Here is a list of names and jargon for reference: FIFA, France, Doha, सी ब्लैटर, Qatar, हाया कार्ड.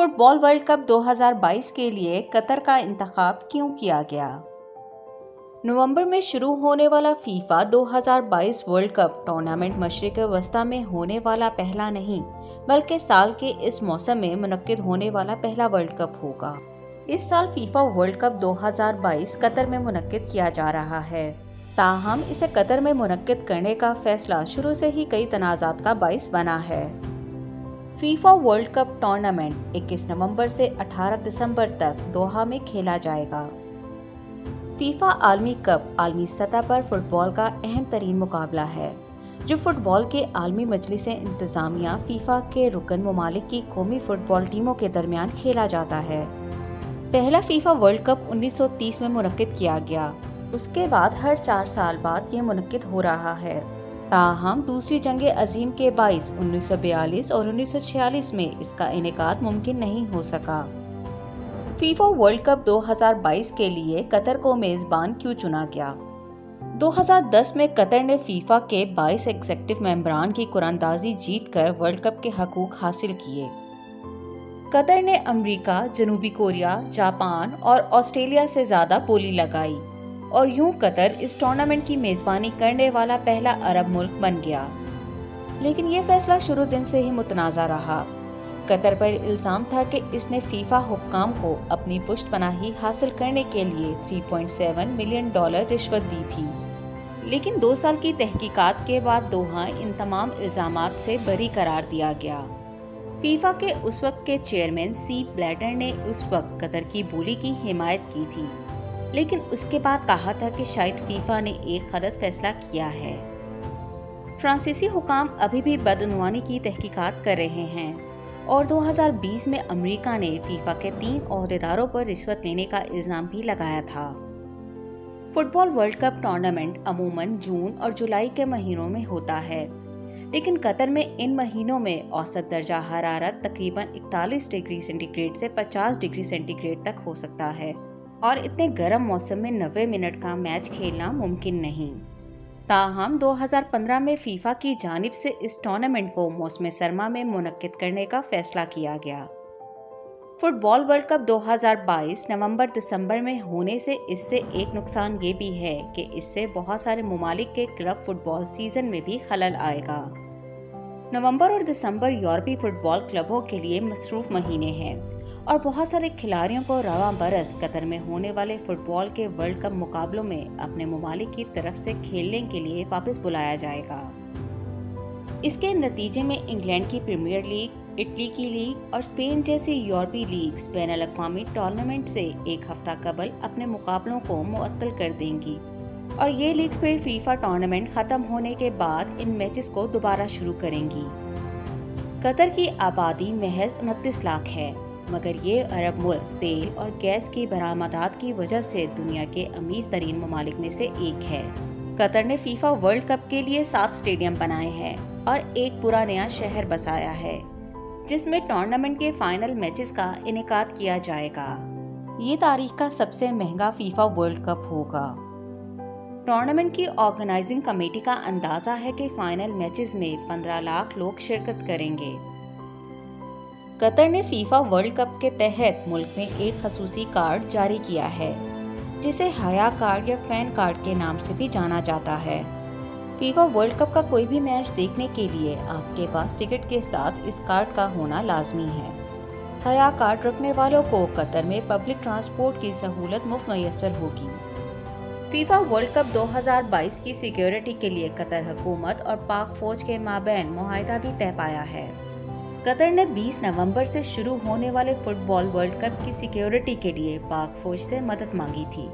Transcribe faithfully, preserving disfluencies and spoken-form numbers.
Football world cup दो हज़ार बाईस के लिए कतर का इंतखाब क्यों किया गया। नवंबर में शुरू होने वाला फीफा दो हज़ार बाईस वर्ल्ड कप टूर्नामेंट मशरिक वस्ता में होने वाला पहला नहीं बल्कि साल के इस मौसम में मुनक्किद होने वाला पहला वर्ल्ड कप होगा। इस साल फीफा वर्ल्ड कप दो हज़ार बाईस कतर में मुनक्किद किया जा रहा है, ताहम इसे कतर में मुनक्किद करने का फैसला शुरू से ही कई तनाज़ात का बाइस बना है। फीफा वर्ल्ड कप टूर्नामेंट इक्कीस नवंबर से अठारह दिसंबर तक दोहा में खेला जाएगा। फीफा आलमी कप आलमी सतह पर फुटबॉल का अहम तरीन मुकाबला है जो फुटबॉल के आलमी मजलिस इंतज़ामिया फीफा के रुकन ममालिक की कौमी फुटबॉल टीमों के दरमियान खेला जाता है। पहला फीफा वर्ल्ड कप उन्नीस सौ तीस में मुनक्किद किया गया, उसके बाद हर चार साल बाद ये मुनक्किद हो रहा है। ताहम दूसरी जंग अजीम के बाईस उन्नीस सौ बयालीस और उन्नीस सौ छियालीस में इसका इनेकाद मुमकिन नहीं हो सका। फीफा वर्ल्ड कप दो हज़ार बाईस के लिए कतर को मेज़बान क्यों चुना गया। दो हज़ार दस में कतर ने फीफा के बाईस एग्जेक्टिव मेंबरान की कुरानदाजी जीतकर वर्ल्ड कप के हकूक हासिल किए। कतर ने अमरीका, जनूबी कोरिया, जापान और ऑस्ट्रेलिया से ज़्यादा बोली लगाई और यूं कतर इस टूर्नामेंट की मेज़बानी करने वाला पहला अरब मुल्क बन गया। लेकिन ये फैसला शुरू दिन से ही मुतनाज़ा रहा। कतर पर इल्ज़ाम था कि इसने फीफा हुक्काम को अपनी पुष्ट पनाही हासिल करने के लिए तीन पॉइंट सात मिलियन डॉलर रिश्वत दी थी, लेकिन दो साल की तहकीकात के बाद दोहा इन तमाम इल्ज़ामात से बरी करार दिया गया। फीफा के उस वक्त के चेयरमैन सी ब्लैटर ने उस वक्त कतर की बोली की हिमायत की थी, लेकिन उसके बाद कहा था कि शायद फीफा ने एक गलत फैसला किया है। फ्रांसीसी हुकाम अभी भी बदनवानी की तहकीकात कर रहे हैं और दो हज़ार बीस में अमेरिका ने फीफा के तीन ओहदेदारों पर रिश्वत लेने का इल्ज़ाम भी लगाया था। फुटबॉल वर्ल्ड कप टूर्नामेंट अमूमन जून और जुलाई के महीनों में होता है, लेकिन कतर में इन महीनों में औसत दर्जा हरारत तकरीबन इकतालीस डिग्री सेंटीग्रेड से पचास डिग्री सेंटीग्रेड तक हो सकता है और इतने गर्म मौसम में नब्बे मिनट का मैच खेलना मुमकिन नहीं। ताहम दो हज़ार पंद्रह में फीफा की जानिब से इस टूर्नामेंट को मौसम सरमा में मुनक्किद करने का फैसला किया गया। फुटबॉल वर्ल्ड कप दो हज़ार बाईस नवंबर दिसंबर में होने से इससे एक नुकसान ये भी है कि इससे बहुत सारे ममालिक के क्लब फुटबॉल सीज़न में भी खलल आएगा। नवंबर और दिसंबर यूरोपी फुटबॉल क्लबों के लिए मसरूफ़ महीने हैं और बहुत सारे खिलाड़ियों को रवां बरस कतर में होने वाले फुटबॉल के वर्ल्ड कप मुकाबलों में अपने ममालिक की तरफ से खेलने के लिए वापस बुलाया जाएगा। इसके नतीजे में इंग्लैंड की प्रीमियर लीग, इटली की लीग और स्पेन जैसी यूरोपी लीग्स बैनुल-अक़वामी टूर्नामेंट से एक हफ्ता कबल अपने मुकाबलों को मुअत्तल कर देंगी और ये लीग्स फिर फीफा टूर्नामेंट ख़त्म होने के बाद इन मैचेस को दोबारा शुरू करेंगी। कतर की आबादी महज उनतीस लाख है, मगर ये अरब मुल्क तेल और गैस की बरामदात की वजह से दुनिया के अमीर तरीन ममालिक में से एक है। कतर ने फीफा वर्ल्ड कप के लिए सात स्टेडियम बनाए हैं और एक पूरा नया शहर बसाया है जिसमें टूर्नामेंट के फाइनल मैचेस का इनेकाद किया जाएगा। ये तारीख का सबसे महंगा फीफा वर्ल्ड कप होगा। टूर्नामेंट की ऑर्गेनाइजिंग कमेटी का अंदाज़ा है कि फाइनल मैचेस में पंद्रह लाख लोग शिरकत करेंगे। कतर ने फीफा वर्ल्ड कप के तहत मुल्क में एक खसूसी कार्ड जारी किया है जिसे हाया कार्ड या फैन कार्ड के नाम से भी जाना जाता है। फीफा वर्ल्ड कप का कोई भी मैच देखने के लिए आपके पास टिकट के साथ इस कार्ड का होना लाजमी है। हाया कार्ड रखने वालों को कतर में पब्लिक ट्रांसपोर्ट की सहूलत मुफ्त मैसर होगी। फीफा वर्ल्ड कप दो हज़ार बाईस की सिक्योरिटी के लिए कतर हुकूमत और पाक फौज के माबैन मुआहदा भी तय पाया है। कतर ने बीस नवंबर से शुरू होने वाले फुटबॉल वर्ल्ड कप की सिक्योरिटी के लिए पाक फौज से मदद मांगी थी।